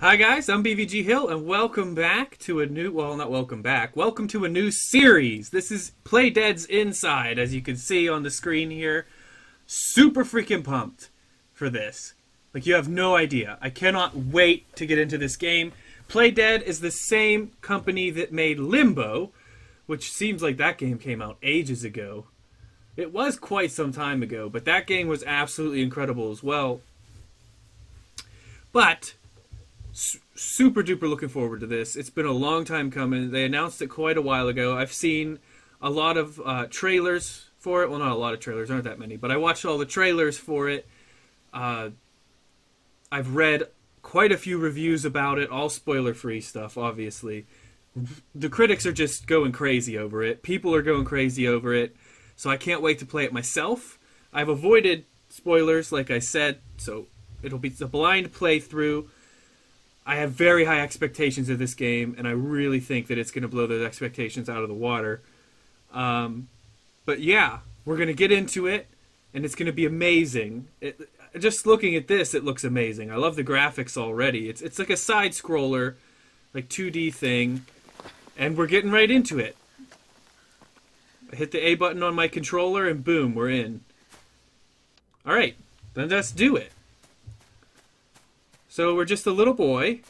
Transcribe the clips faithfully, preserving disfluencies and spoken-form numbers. Hi guys, I'm B V G Hill, and welcome back to a new, well, not welcome back, welcome to a new series. This is Playdead's Inside, as you can see on the screen here. Super freaking pumped for this. Like, you have no idea. I cannot wait to get into this game. Playdead is the same company that made Limbo, which seems like that game came out ages ago. It was quite some time ago, but that game was absolutely incredible as well. But super duper looking forward to this. It's been a long time coming. They announced it quite a while ago. I've seen a lot of uh, trailers for it. Well, not a lot of trailers, aren't that many, but I watched all the trailers for it. Uh, I've read quite a few reviews about it, all spoiler-free stuff, obviously. The critics are just going crazy over it. People are going crazy over it. So I can't wait to play it myself. I've avoided spoilers, like I said, so it'll be a blind playthrough. I have very high expectations of this game, and I really think that it's going to blow those expectations out of the water. Um, but yeah, we're going to get into it, and it's going to be amazing. It, just looking at this, it looks amazing. I love the graphics already. It's, it's like a side-scroller, like two D thing, and we're getting right into it. I hit the A button on my controller, and boom, we're in. All right, then let's do it. So we're just a little boy.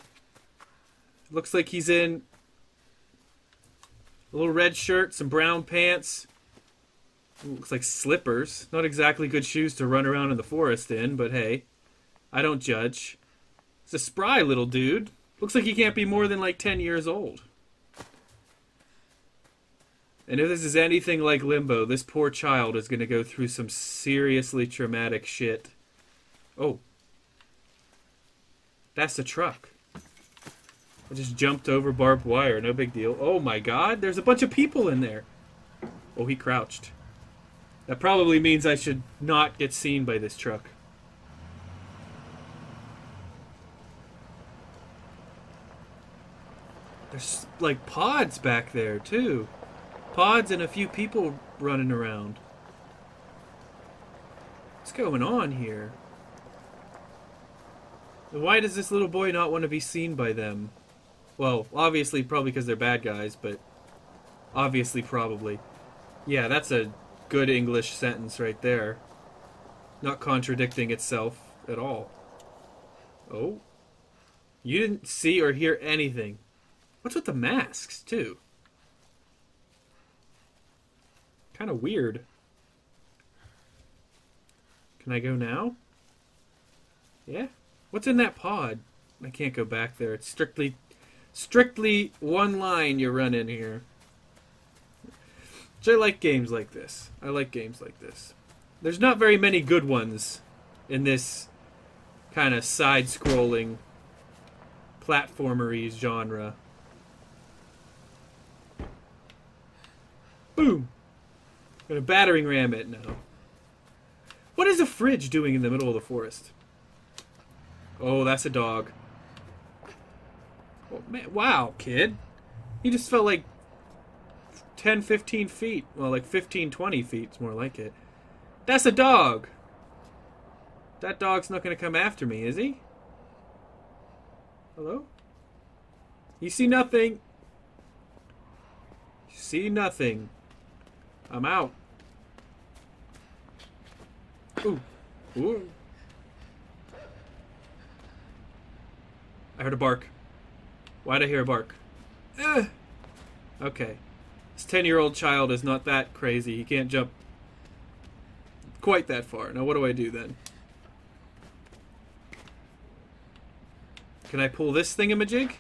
Looks like he's in a little red shirt, some brown pants. Looks like slippers. Not exactly good shoes to run around in the forest in, but hey, I don't judge. It's a spry little dude. Looks like he can't be more than like ten years old. And if this is anything like Limbo, this poor child is going to go through some seriously traumatic shit. Oh. That's the truck. I just jumped over barbed wire. No big deal. Oh my god, there's a bunch of people in there. Oh, he crouched. That probably means I should not get seen by this truck. There's like pods back there too. Pods and a few people running around. What's going on here? Why does this little boy not want to be seen by them? Well, obviously, probably because they're bad guys, but... Obviously, probably. Yeah, that's a good English sentence right there. Not contradicting itself at all. Oh. You didn't see or hear anything. What's with the masks, too? Kind of weird. Can I go now? Yeah? What's in that pod? I can't go back there. It's strictly, strictly one line you run in here. So I like games like this. I like games like this. There's not very many good ones in this kind of side-scrolling platformery genre. Boom! I'm gonna battering ram it now. What is a fridge doing in the middle of the forest? Oh, that's a dog. Oh, man. Wow, kid. He just fell like ten, fifteen feet. Well, like fifteen, twenty feet is more like it. That's a dog! That dog's not going to come after me, is he? Hello? You see nothing. You see nothing. I'm out. Ooh. Ooh. I heard a bark. Why'd I hear a bark? Eh. Okay. This ten-year-old child is not that crazy. He can't jump quite that far. Now what do I do then? Can I pull this thingamajig?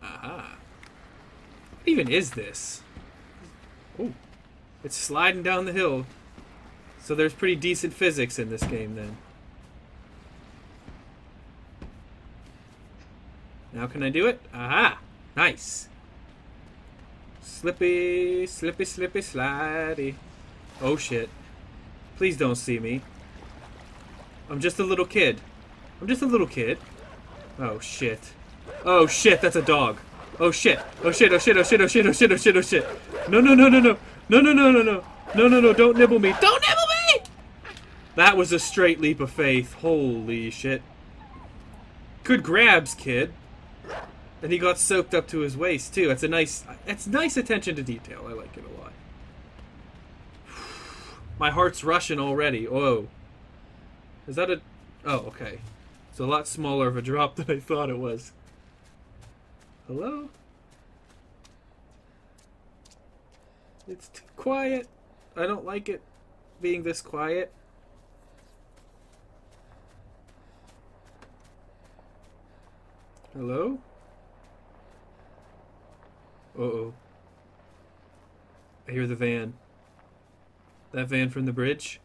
Aha. What even is this? Oh. It's sliding down the hill. So there's pretty decent physics in this game then. Now can I do it? Aha! Nice! Slippy, slippy, slippy, slidey. Oh shit. Please don't see me. I'm just a little kid. I'm just a little kid. Oh shit. Oh shit, that's a dog. Oh shit. Oh shit, oh shit, oh shit, oh shit, oh shit, oh shit, oh shit. No, no, no, no, no. No, no, no, no, no. No, no, no, don't nibble me. Don't nibble me! That was a straight leap of faith. Holy shit. Good grabs, kid. And he got soaked up to his waist too. That's a nice, that's nice attention to detail. I like it a lot. My heart's rushing already. Whoa. Is that a... Oh, okay. It's a lot smaller of a drop than I thought it was. Hello? It's too quiet. I don't like it being this quiet. Hello? Uh-oh. I hear the van. That van from the bridge?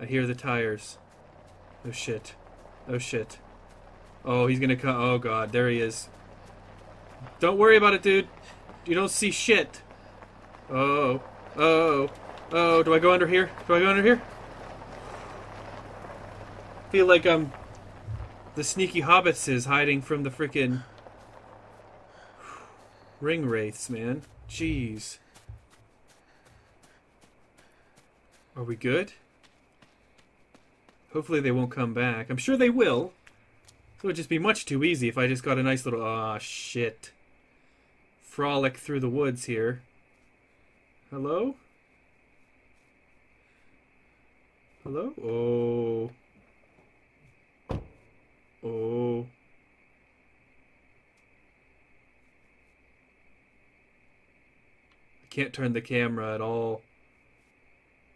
I hear the tires. Oh shit. Oh shit. Oh, he's gonna come. Oh god, there he is. Don't worry about it, dude. You don't see shit. Oh. Oh. Oh, do I go under here? Do I go under here? Feel like I'm... the sneaky hobbits is hiding from the frickin'... ring wraiths, man. Jeez. Are we good? Hopefully they won't come back. I'm sure they will. It would just be much too easy if I just got a nice little... Ah, shit. Frolic through the woods here. Hello? Hello? Oh. Oh. I can't turn the camera at all.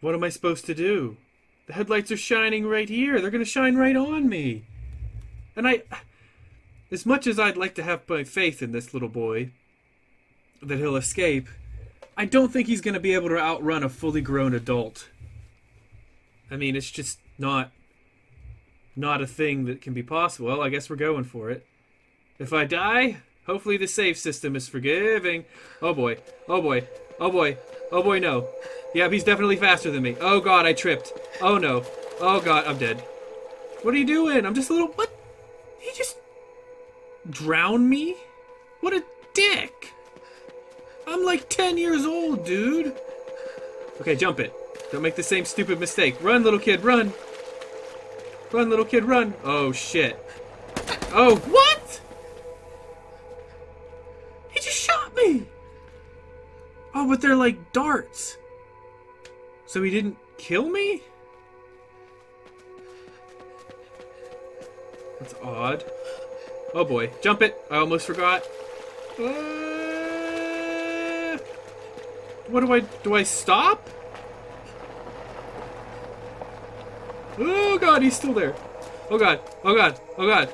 What am I supposed to do? The headlights are shining right here. They're going to shine right on me. And I, as much as I'd like to have my faith in this little boy, that he'll escape, I don't think he's going to be able to outrun a fully grown adult. I mean, it's just not, not a thing that can be possible. Well, I guess we're going for it. If I die, hopefully the save system is forgiving. Oh boy, oh boy, oh boy, oh boy, no. Yeah, he's definitely faster than me. Oh god, I tripped. Oh no. Oh god, I'm dead. What are you doing? I'm just a little... What? He just... drowned me? What a dick! I'm like ten years old, dude! Okay, jump it. Don't make the same stupid mistake. Run, little kid, run! Run, little kid, run! Oh, shit. Oh, what?! He just shot me! Oh, but they're like darts. So he didn't kill me? That's odd. Oh boy. Jump it! I almost forgot. Uh, what do I... do I stop? Oh god, he's still there. Oh god. Oh god. Oh god.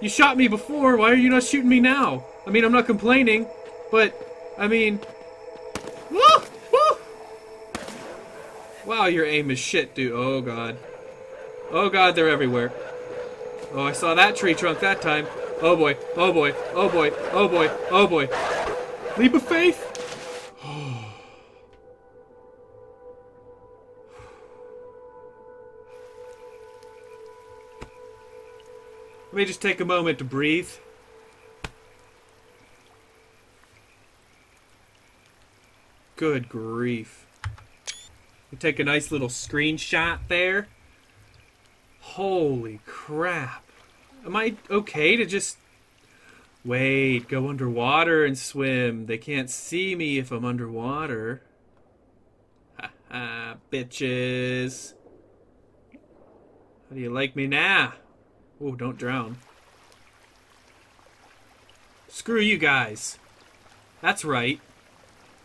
You shot me before. Why are you not shooting me now? I mean, I'm not complaining, but... I mean... Woo! Woo! Wow, your aim is shit, dude. Oh god. Oh god, they're everywhere. Oh, I saw that tree trunk that time. Oh boy, oh boy, oh boy, oh boy, oh boy. Leap of faith! Oh. Let me just take a moment to breathe. Good grief. We take a nice little screenshot there. Holy crap. Am I okay to just... Wait, go underwater and swim. They can't see me if I'm underwater. Ha ha, bitches. How do you like me now? Oh, don't drown. Screw you guys. That's right.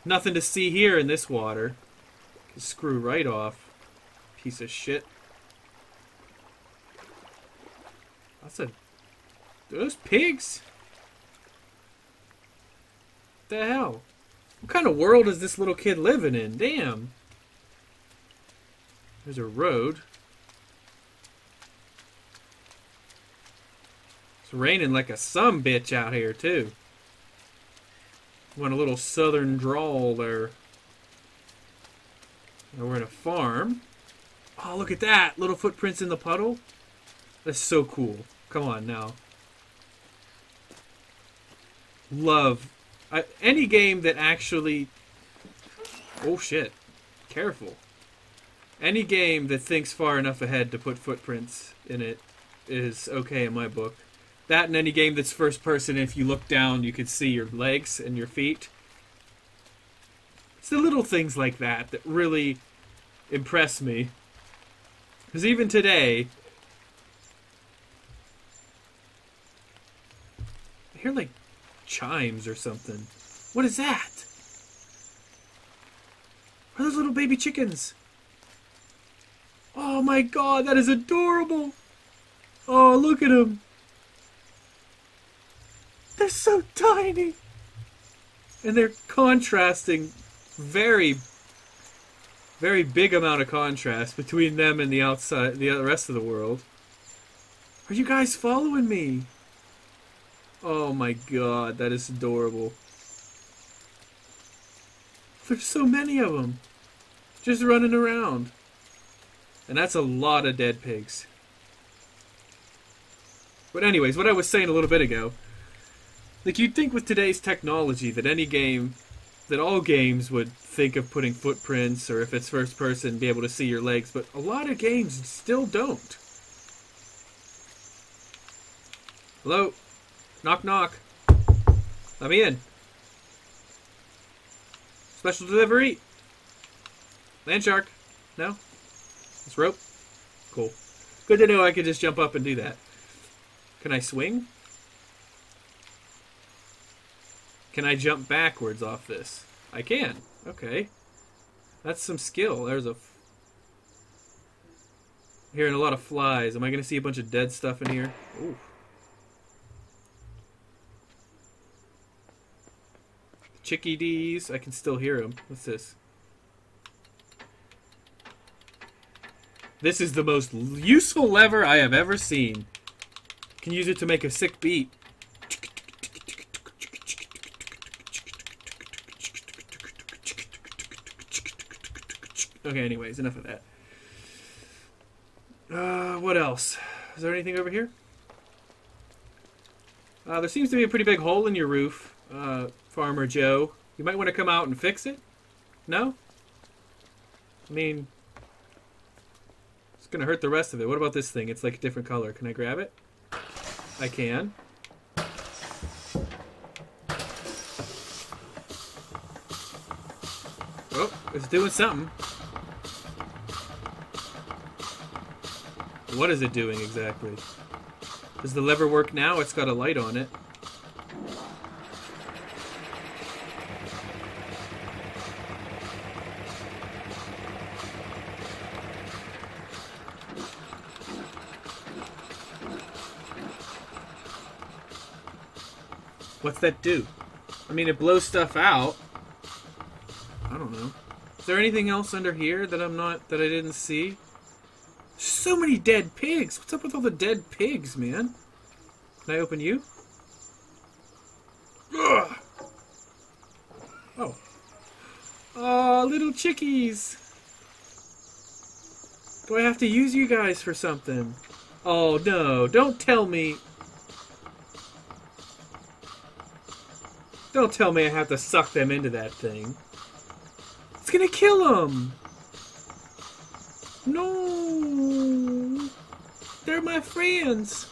Nothing to see here in this water. Screw right off. Piece of shit. That's a... Those pigs? What the hell? What kind of world is this little kid living in? Damn. There's a road. It's raining like a sumbitch out here, too. Want a little southern drawl there. Now we're in a farm. Oh, look at that! Little footprints in the puddle. That's so cool. Come on now. Love. I, any game that actually... Oh shit. Careful. Any game that thinks far enough ahead to put footprints in it is okay in my book. That in any game that's first person, if you look down, you can see your legs and your feet. It's the little things like that that really impress me. Because even today, I hear like chimes or something. What is that? Are those little baby chickens? Oh my god, that is adorable! Oh, look at them! They're so tiny! And they're contrasting very, very big amount of contrast between them and the outside, the rest of the world. Are you guys following me? Oh my god, that is adorable. There's so many of them, just running around. And that's a lot of dead pigs. But anyways, what I was saying a little bit ago, like you'd think with today's technology that any game, that all games would think of putting footprints, or if it's first person, be able to see your legs, but a lot of games still don't. Hello? Knock, knock. Let me in. Special delivery. Land shark. No? This rope? Cool. Good to know I could just jump up and do that. Can I swing? Can I jump backwards off this? I can. Okay. That's some skill. There's a... F Hearing a lot of flies. Am I going to see a bunch of dead stuff in here? Ooh. Chickadees. I can still hear them. What's this? This is the most useful lever I have ever seen. You can use it to make a sick beat. Okay, anyways, enough of that. Uh, what else? Is there anything over here? Uh, there seems to be a pretty big hole in your roof, uh, Farmer Joe. You might want to come out and fix it? No? I mean... gonna hurt the rest of it. What about this thing? It's like a different color. Can I grab it? I can. Oh, it's doing something. What is it doing exactly? Does the lever work now? It's got a light on it. What's that do? I mean, it blows stuff out. I don't know. Is there anything else under here that I'm not, that I didn't see? So many dead pigs! What's up with all the dead pigs, man? Can I open you? Ugh. Oh. Oh, little chickies! Do I have to use you guys for something? Oh, no. Don't tell me... Don't tell me I have to suck them into that thing. It's gonna kill them! No! They're my friends!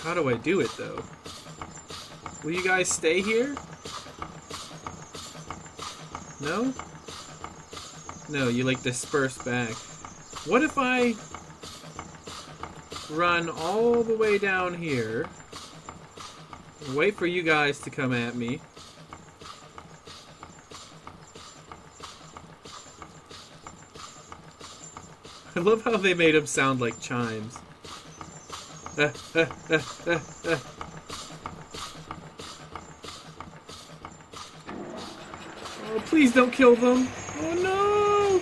How do I do it, though? Will you guys stay here? No? No, you, like, disperse back. What if I run all the way down here... Wait for you guys to come at me. I love how they made them sound like chimes. Uh, uh, uh, uh, uh. Oh, please don't kill them. Oh no!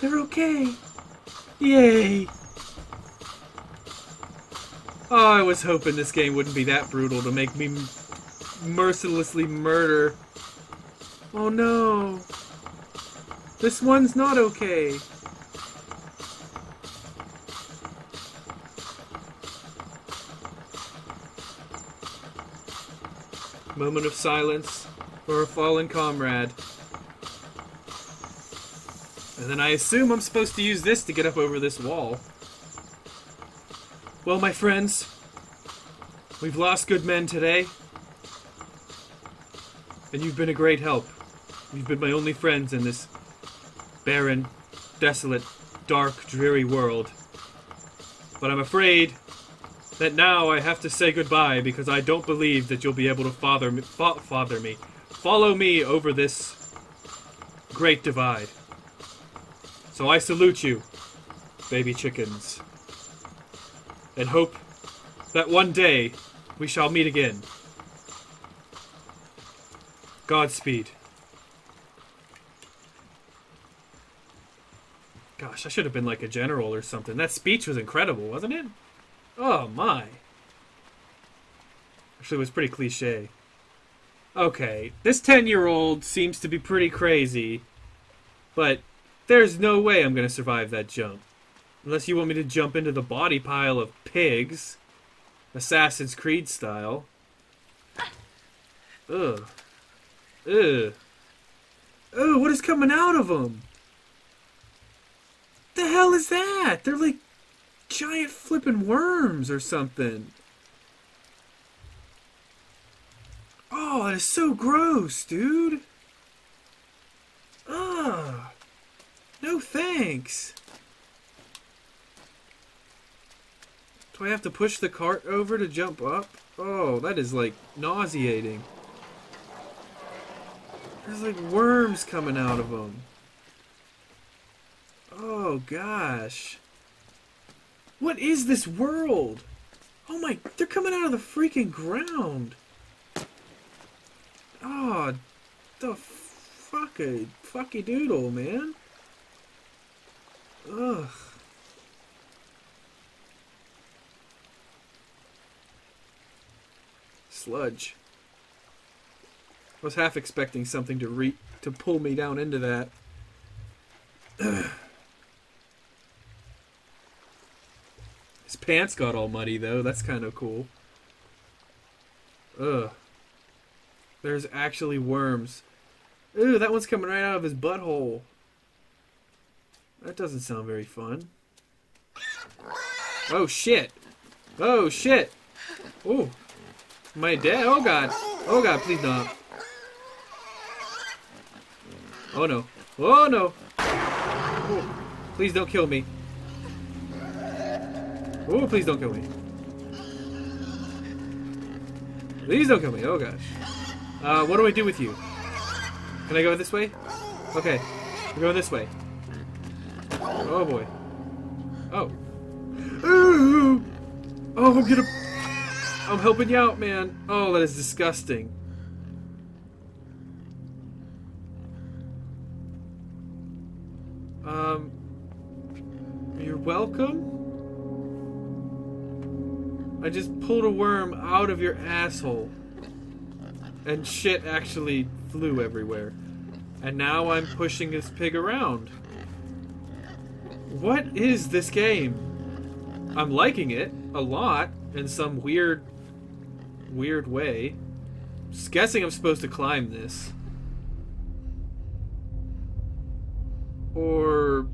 They're okay. Yay! Oh, I was hoping this game wouldn't be that brutal to make me mercilessly murder. Oh no. This one's not okay. Moment of silence for a fallen comrade. And then I assume I'm supposed to use this to get up over this wall. Well, my friends, we've lost good men today. And you've been a great help. You've been my only friends in this barren, desolate, dark, dreary world. But I'm afraid that now I have to say goodbye because I don't believe that you'll be able to father me, fa father me, follow me over this great divide. So I salute you, baby chickens, and hope that one day we shall meet again. Godspeed. Gosh, I should have been like a general or something. That speech was incredible, wasn't it? Oh, my. Actually, it was pretty cliche. Okay, this ten-year-old seems to be pretty crazy, but there's no way I'm going to survive that jump. Unless you want me to jump into the body pile of pigs, Assassin's Creed style. Ugh. Ugh. Ugh, what is coming out of them? What the hell is that? They're like giant flippin' worms or something. Oh, that is so gross, dude. Ugh. No thanks. Do I have to push the cart over to jump up? Oh, that is like nauseating. There's like worms coming out of them. Oh gosh. What is this world? Oh my, they're coming out of the freaking ground. Oh, the fucky, fucky doodle, man. Ugh. Sludge. I was half expecting something to re to pull me down into that. Ugh. His pants got all muddy though, that's kind of cool. Ugh. There's actually worms. Ooh, that one's coming right out of his butthole. That doesn't sound very fun. Oh shit. Oh shit. Ooh. Am I dead? Oh god. Oh god, please not. Oh no. Oh no. Oh, please don't kill me. Oh, please don't kill me. Please don't kill me. Oh, gosh. Uh, what do I do with you? Can I go this way? Okay. We're going this way. Oh, boy. Oh. Ooh! Oh, I'm gonna... I'm helping you out, man. Oh, that is disgusting. Um... You're welcome? I just pulled a worm out of your asshole. And shit actually flew everywhere. And now I'm pushing this pig around. What is this game? I'm liking it a lot in some weird, weird way. Just guessing I'm supposed to climb this. Or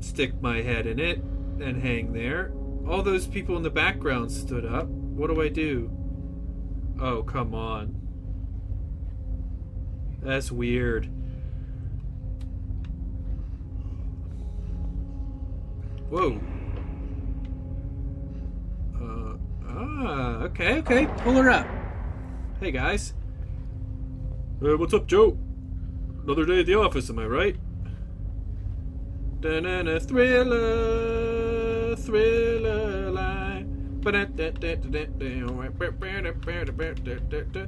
stick my head in it and hang there. All those people in the background stood up. What do I do? Oh, come on. That's weird. Whoa. Uh, ah, okay, okay. Pull her up. Hey, guys. Hey, what's up, Joe? Another day at the office, am I right? Da-na-na thriller. Thriller line.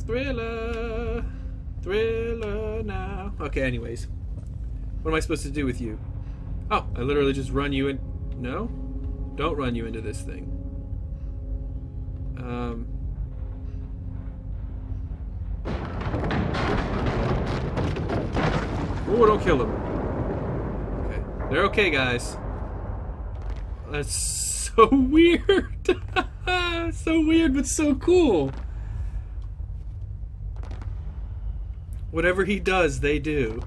Thriller. Thriller now. Okay, anyways. What am I supposed to do with you? Oh, I literally just run you in. No? Don't run you into this thing. Um. Oh, don't kill them. Okay. They're okay, guys. That's so weird. So weird, but so cool. Whatever he does, they do.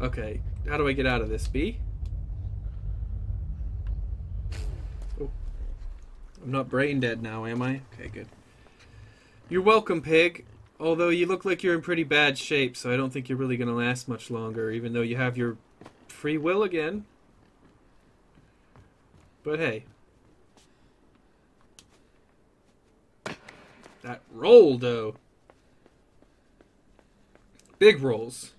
Okay, how do I get out of this, B? Oh. I'm not brain dead now, am I? Okay, good. You're welcome, pig. Although you look like you're in pretty bad shape, so I don't think you're really going to last much longer, even though you have your free will again. But hey. That roll, though. Big rolls.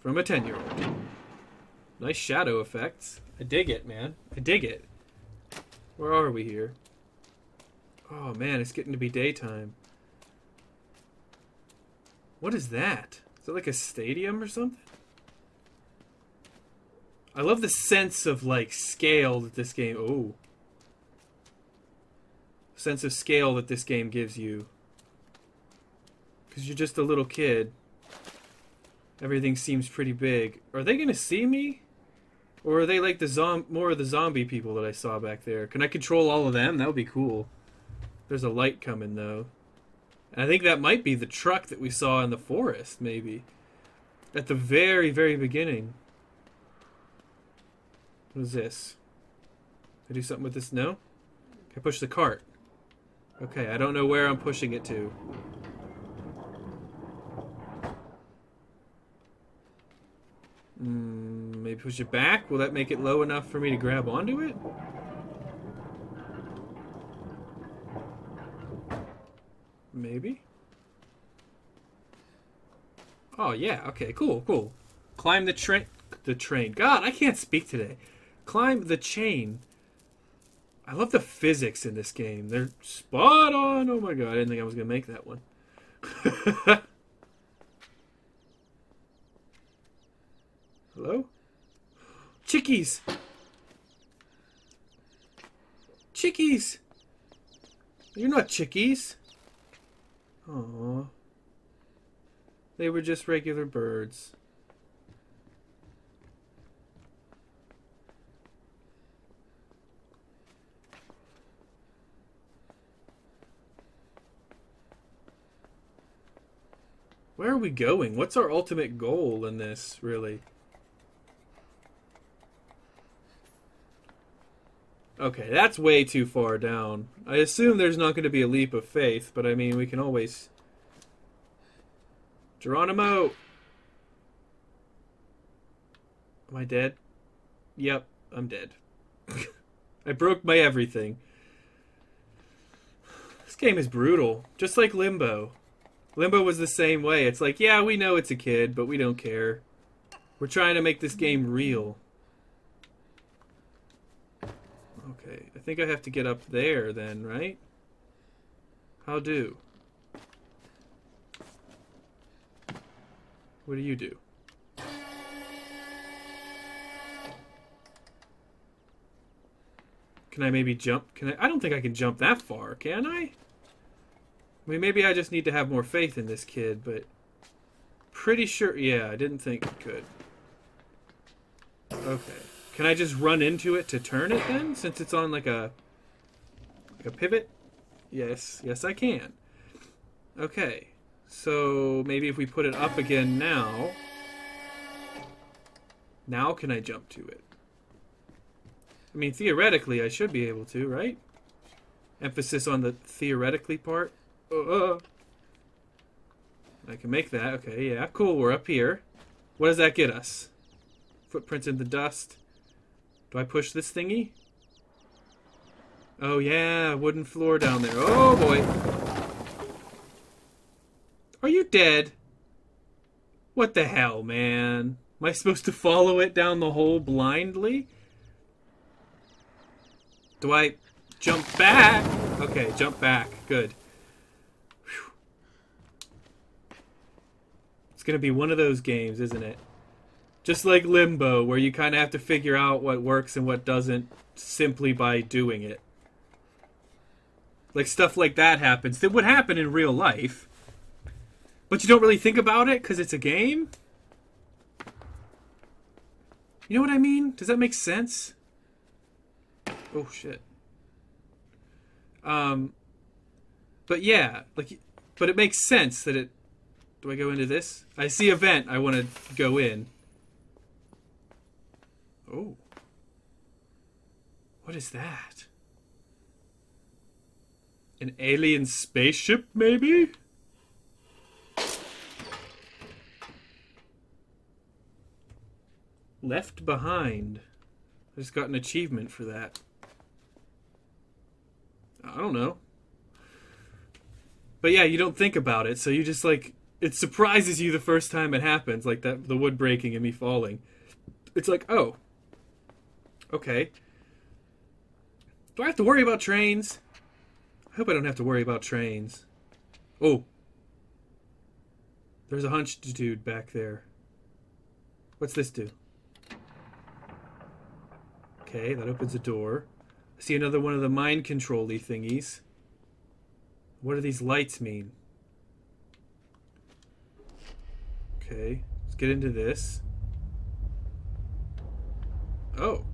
From a ten-year-old. Nice shadow effects. I dig it, man. I dig it. Where are we here? Oh, man, it's getting to be daytime. What is that? Is it like a stadium or something? I love the sense of, like, scale that this game... Oh. Sense of scale that this game gives you. Because you're just a little kid. Everything seems pretty big. Are they going to see me? Or are they like the zom more of the zombie people that I saw back there? Can I control all of them? That would be cool. There's a light coming, though. And I think that might be the truck that we saw in the forest, maybe. At the very, very beginning. What is this? Can I do something with this? No? Can I push the cart? Okay, I don't know where I'm pushing it to. Mm, maybe push it back? Will that make it low enough for me to grab onto it? Maybe? Oh, yeah. Okay, cool, cool. Climb the train. The train. God, I can't speak today. Climb the chain. I love the physics in this game. They're spot on. Oh, my God. I didn't think I was going to make that one. Hello? Chickies! Chickies! You're not chickies. Aww. They were just regular birds. Where are we going? What's our ultimate goal in this, really? Okay, that's way too far down. I assume there's not going to be a leap of faith, but I mean, we can always... Geronimo! Am I dead? Yep, I'm dead. I broke my everything. This game is brutal. Just like Limbo. Limbo was the same way. It's like, yeah, we know it's a kid, but we don't care. We're trying to make this game real. Okay, I think I have to get up there then, right? How do? What do you do? Can I maybe jump? Can I? I don't think I can jump that far, can I? I mean, maybe I just need to have more faith in this kid, but... Pretty sure... Yeah, I didn't think I could. Okay. Can I just run into it to turn it then? Since it's on like a, like a pivot? Yes. Yes, I can. Okay. So maybe if we put it up again now. Now can I jump to it? I mean, theoretically, I should be able to, right? Emphasis on the theoretically part. Uh, I can make that. Okay, yeah. Cool, we're up here. What does that get us? Footprints in the dust. Do I push this thingy? Oh yeah, wooden floor down there. Oh boy. Are you dead? What the hell, man? Am I supposed to follow it down the hole blindly? Do I jump back? Okay, jump back. Good. Whew. It's gonna be one of those games, isn't it? Just like Limbo, where you kind of have to figure out what works and what doesn't simply by doing it. Like, stuff like that happens. That would happen in real life. But you don't really think about it because it's a game? You know what I mean? Does that make sense? Oh, shit. Um, but yeah, like, but it makes sense that it Do I go into this? I see a vent. I want to go in. Oh. What is that? An alien spaceship, maybe? Left behind. I just got an achievement for that. I don't know. But yeah, you don't think about it, so you just like... It surprises you the first time it happens, like that the wood breaking and me falling. It's like, oh. Okay. Do I have to worry about trains? I hope I don't have to worry about trains. Oh. There's a hunched dude back there. What's this do? Okay, that opens a door. I see another one of the mind control-y thingies. What do these lights mean? Okay, let's get into this. Oh.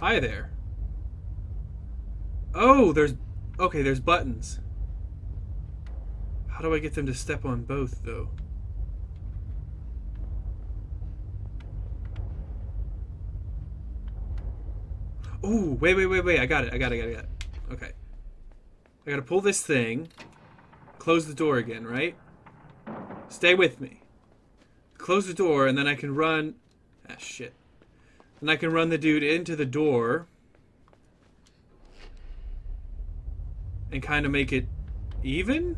Hi there. Oh, there's... Okay, there's buttons. How do I get them to step on both, though? Oh, wait, wait, wait, wait. I got it. I got it. I got it. I got it. Okay. I gotta pull this thing. Close the door again, right? Stay with me. Close the door, and then I can run... Ah, shit. And I can run the dude into the door... and kind of make it even?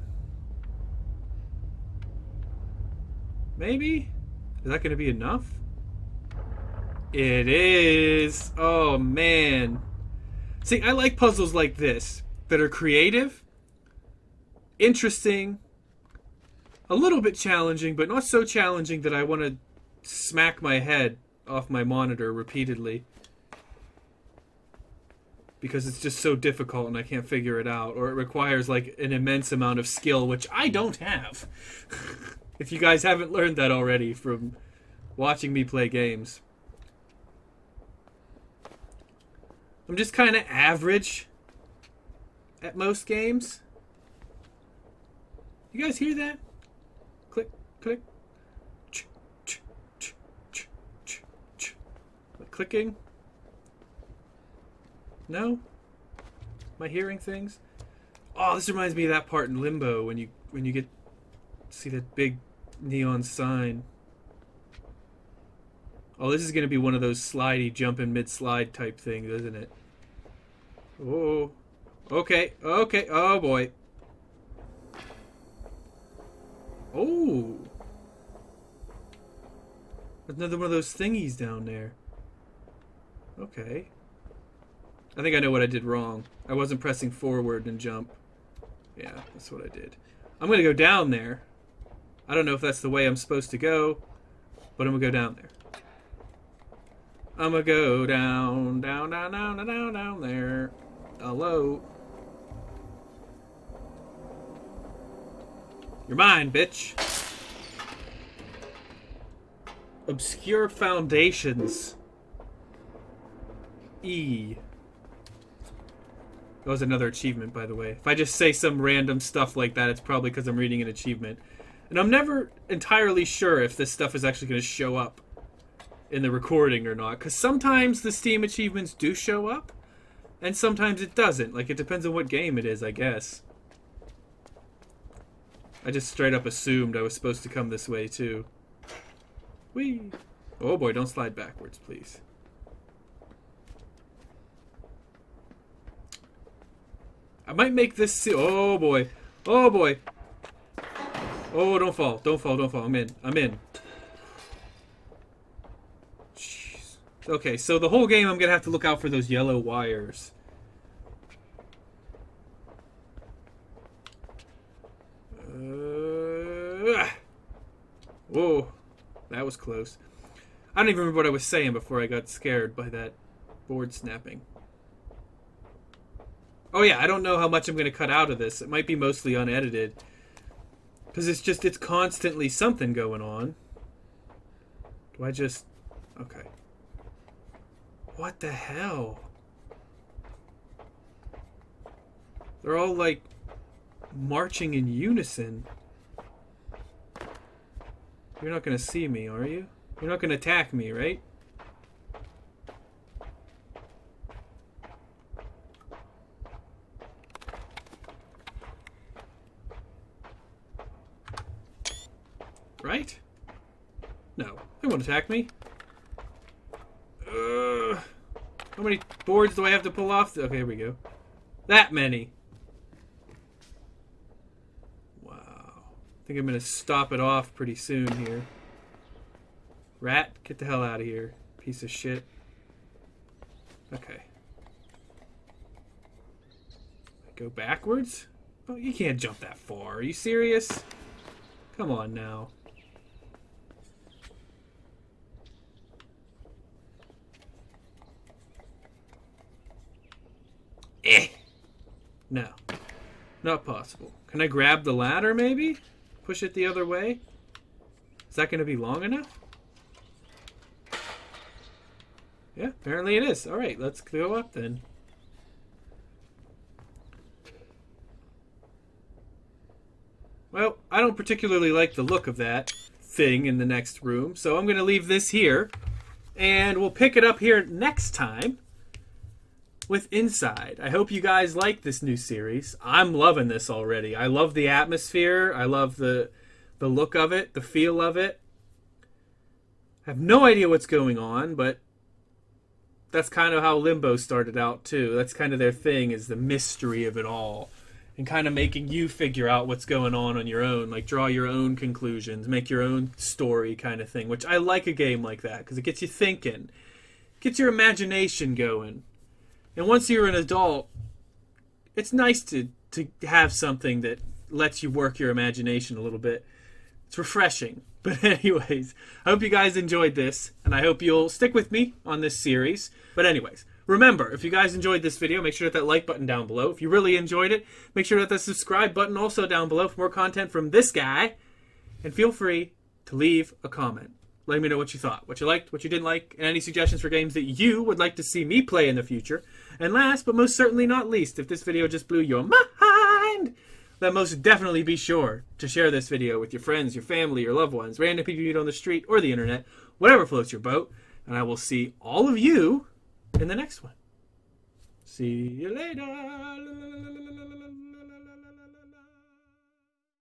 Maybe? Is that going to be enough? It is! Oh, man. See, I like puzzles like this that are creative, interesting, a little bit challenging, but not so challenging that I want to smack my head off my monitor repeatedly. Because it's just so difficult and I can't figure it out. Or it requires, like, an immense amount of skill, which I don't have. If you guys haven't learned that already from watching me play games. I'm just kind of average at most games. You guys hear that? Click, click. Ch -ch -ch -ch -ch -ch. Clicking. No? Am I hearing things? Oh, this reminds me of that part in Limbo when you when you get see that big neon sign. Oh, this is gonna be one of those slidey jumping mid-slide type things, isn't it? Oh. Okay, okay, oh boy. Oh. Another one of those thingies down there. Okay. I think I know what I did wrong. I wasn't pressing forward and jump. Yeah, that's what I did. I'm going to go down there. I don't know if that's the way I'm supposed to go, but I'm going to go down there. I'm going to go down, down, down, down, down, down there. Hello. You're mine, bitch. Obscure foundations. E. That was another achievement, by the way. If I just say some random stuff like that, it's probably because I'm reading an achievement. And I'm never entirely sure if this stuff is actually going to show up in the recording or not. Because sometimes the Steam achievements do show up, and sometimes it doesn't. Like, it depends on what game it is, I guess. I just straight up assumed I was supposed to come this way, too. Whee! Oh boy, don't slide backwards, please. I might make this se- oh boy, oh boy, oh don't fall, don't fall, don't fall, I'm in, I'm in. Jeez. Okay, so the whole game I'm gonna have to look out for those yellow wires. Uh, whoa, that was close. I don't even remember what I was saying before I got scared by that board snapping. Oh yeah, I don't know how much I'm going to cut out of this. It might be mostly unedited. Because it's just, it's constantly something going on. Do I just... Okay. What the hell? They're all, like, marching in unison. You're not gonna see me, are you? You're not gonna attack me, right? Right? No, they won't attack me. Ugh. How many boards do I have to pull off? Okay, here we go. That many. I think I'm gonna stop it off pretty soon here. Rat, get the hell out of here, piece of shit. Okay. Go backwards? Oh, you can't jump that far. Are you serious? Come on now. Eh. No. Not possible. Can I grab the ladder maybe? Push it the other way? Is that going to be long enough? Yeah, apparently it is. Alright, let's go up then. Well, I don't particularly like the look of that thing in the next room, so I'm going to leave this here. And we'll pick it up here next time with Inside. I hope you guys like this new series. I'm loving this already. I love the atmosphere. I love the the look of it, the feel of it. I have no idea what's going on, but that's kind of how Limbo started out too. That's kind of their thing, is the mystery of it all and kind of making you figure out what's going on on your own, like draw your own conclusions, make your own story kind of thing, which I like a game like that because it gets you thinking, gets your imagination going. And once you're an adult, it's nice to, to have something that lets you work your imagination a little bit. It's refreshing. But anyways, I hope you guys enjoyed this, and I hope you'll stick with me on this series. But anyways, remember, if you guys enjoyed this video, make sure to hit that like button down below. If you really enjoyed it, make sure to hit that subscribe button also down below for more content from this guy. And feel free to leave a comment. Let me know what you thought, what you liked, what you didn't like, and any suggestions for games that you would like to see me play in the future. And last, but most certainly not least, if this video just blew your mind, then most definitely be sure to share this video with your friends, your family, your loved ones, random people you meet on the street or the internet, whatever floats your boat. And I will see all of you in the next one. See you later.